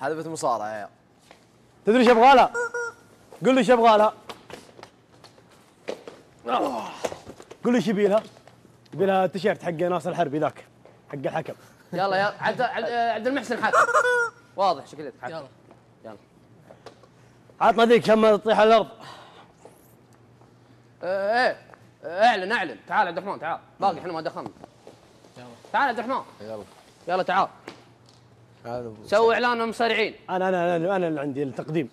حلبة مصارعة يا تدري ايش ابغى لها؟ قول لي ايش ابغى لها؟ قول لي ايش يبي لها؟ يبي لها التيشيرت حق ناصر الحربي ذاك حق الحكم. يلا يلا عبد المحسن حكم واضح شكلك حكم. يلا يلا عطنا ذيك لما تطيح على الارض. ايه اعلن اعلن. تعال عبد الرحمن تعال باقي احنا ما دخلنا. يلا تعال عبد الرحمن. يلا يلا تعال سوي اعلان المصارعين. انا اللي عندي التقديم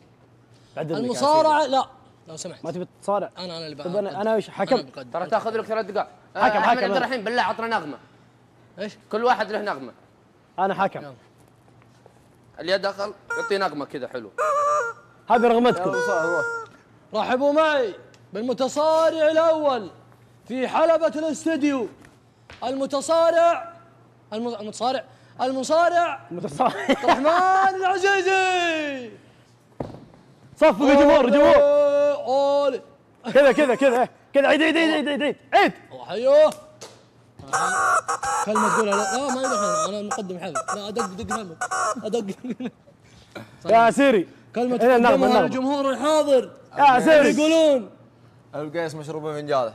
بعد المصارعه. لا لو سمحت ما تبي تصارع. انا اللي بقدم. انا وش حكم ترى تاخذ لك 3 دقائق. حكم حكم عبد الرحيم بالله عطنا نغمه. ايش؟ كل واحد له نغمه. انا حكم يلا. اللي دخل يعطي نغمه كذا حلو. هذه رغمتكم. رحبوا معي بالمتصارع الاول في حلبة الاستديو. المتصارع عبد الرحمن العزيزي. صفقوا جمهور جمهور كذا كذا كذا كذا. عيد عيد عيد عيد عيد عيد. حيوه كلمة تقولها. لا ما يدخل انا المقدم حلو. لا ادق كلمة ادق يا عسيري. كلمة تقدمها الجمهور الحاضر يا عسيري. يقولون القيس مشروب من فنجاله.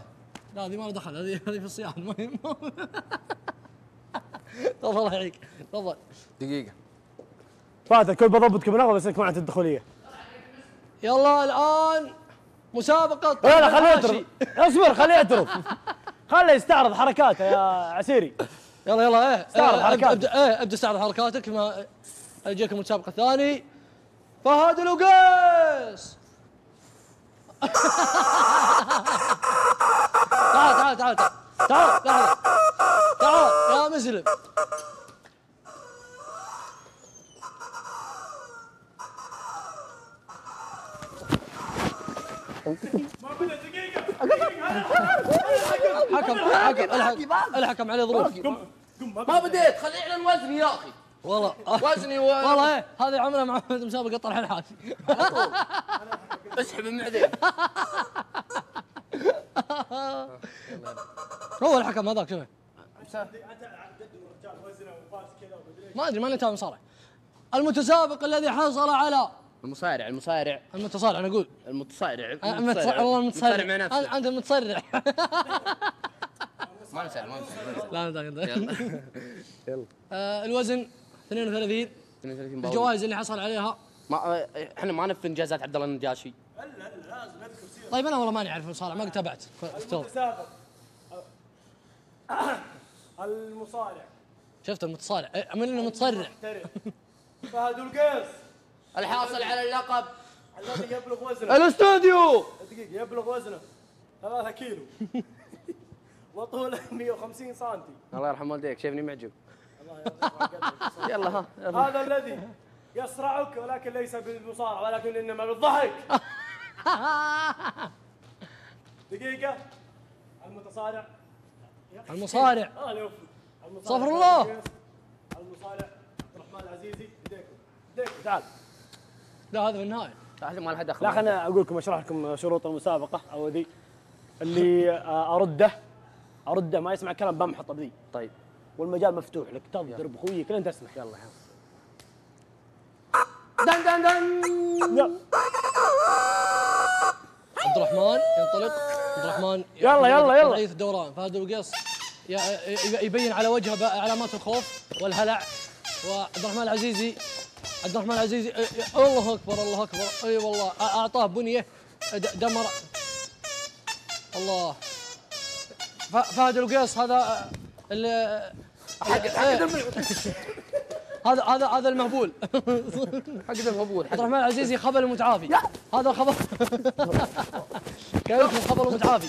لا هذه ما دخل. هذه في الصياح المهم. تفضل الله يعينك تفضل. دقيقة فاتك كل بضبطك بنغمة بس انك ما عندك الدخولية. يلا الآن مسابقة. لا خليه يعترض. اصبر خليه يعترض. خليه يستعرض حركاته يا عسيري. يلا يلا ايه استعرض حركاتك. ابدا استعرض حركاتك ما اجيكم المسابقة الثاني. فهد القيسي. تعال تعال تعال تعال تعال تعال يا مسلم. الحكم عليه ظروف. ما بديت خليه يعلن وزني يا اخي. والله وزني والله ايه هذه عملها مع مسابقه طرح الحافي. اسحب المعدين. هو الحكم هذاك شنو؟ ما ادري ما نتابع مصارع. المتسابق الذي حصل على المتصارع انا اقول المتصارع والله المتصارع انت المتصرع. ما نسال ما نسال. لا يلا الوزن 32 الجوائز اللي حصل عليها ما احنا ما نفي انجازات عبد الله النجاشي. لا لازم اذكر سيرة. طيب انا والله ماني اعرف المصارع ما تابعت. المتسابق المصارع شفت المتصارع من المتصرع فهد القيسي الحاصل على اللقب الذي يبلغ وزنه الاستوديو دقيقة يبلغ وزنه 3 كيلو وطوله 150 سم. الله يرحم والديك شايفني معجب. يلا ها هذا الذي يصرعك ولكن ليس بالمصارعة ولكن انما بالضحك. دقيقة المتصارع صفر الله المصارع عبد الرحمن العزيزي. ايديكم تعال. لا هذا في النهاية هذا ما له دخل. لا خليني اقول لكم اشرح لكم شروط المسابقة او ذي اللي ارده ما يسمع كلام بمحطه بذي. طيب والمجال مفتوح لك تضرب اخويك لين تسمح. يلا يا دن دن دن. عبد الرحمن ينطلق. عبد الرحمن يلا يلا يلا يضيف دوران. فهد القيسي يبين على وجهه علامات الخوف والهلع. وعبد الرحمن العزيزي الله اكبر الله اكبر. اي والله اعطاه بنيه دمر. الله فهد القيسي هذا هذا المهبول حق المهبول. عبد الرحمن العزيزي خبل المتعافي. هذا الخبل كيف خبل المتعافي.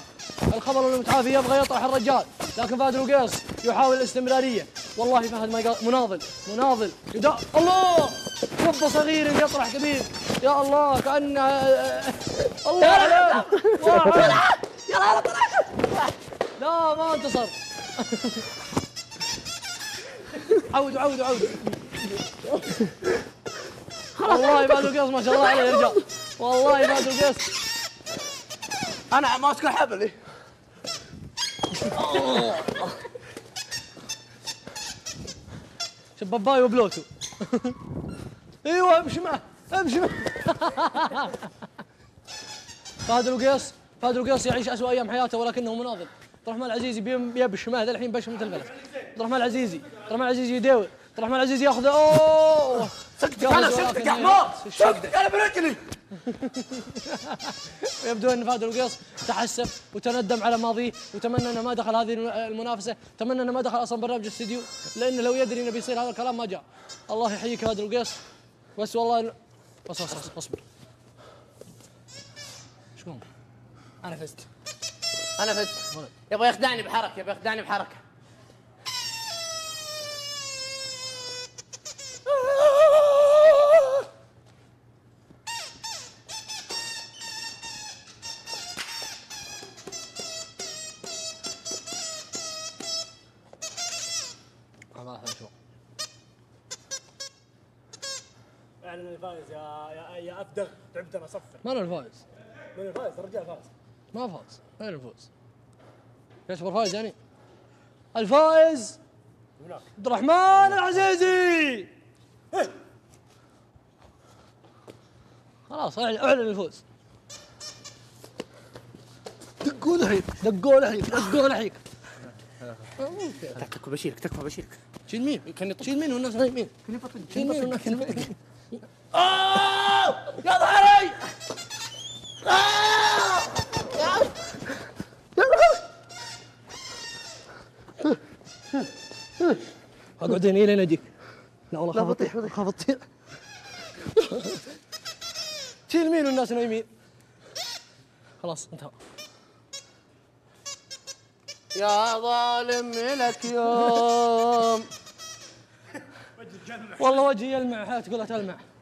الخبل المتعافي يبغى يطرح الرجال لكن فهد القيسي يحاول الاستمراريه. والله فهد ما يقال مناضل الله رب صغير يطرح كبير. يا الله كانه الله عليك يلا لا ما انتصر. عودوا والله فهد القيسي ما شاء الله عليه يا رجال. والله فهد القيسي انا ماسك حبلي. شباباي وبلوتو. ايوه امشي معه امشي معه. فهد القيسي، فهد القيسي يعيش أسوأ أيام حياته ولكنه مناضل. عبد الرحمن العزيزي بيبش مهد الحين بش مثل الفلس. عبد الرحمن العزيزي، عبد الرحمن العزيزي يداوي، عبد الرحمن العزيزي ياخذ اوه صدق انا صدق يا حمار صدق انا برجلي. يبدو ان فهد القيسي تحسف وتندم على ماضيه وتمنى انه ما دخل هذه المنافسه، تمنى انه ما دخل اصلا برنامج الاستديو لانه لو يدري انه بيصير هذا الكلام ما جاء. الله يحييك فهد القيسي بس والله اصبر. شلون؟ انا فزت يبغى يخدعني بحركه اعلن الفايز يا افدغ تعبت انا صفر. ما له الفايز، من الفايز الرجال فاز ما فاز غير الفوز يعتبر فايز يعني. الفائز عبد الرحمن العزيزي. خلاص اعلن الفوز. دقوا لحيك تكفى بشيرك شيل مين؟ شيل مين والناس هاي مين؟ شيل مين والناس هاي مين؟ يا ظهري اقعد هنا لين اجيك. لا والله خاف اطيح. شيل مين والناس نايمين. خلاص انتهى. يا ظالم لك يوم والله وجهي يلمع حياتي كلها تلمع.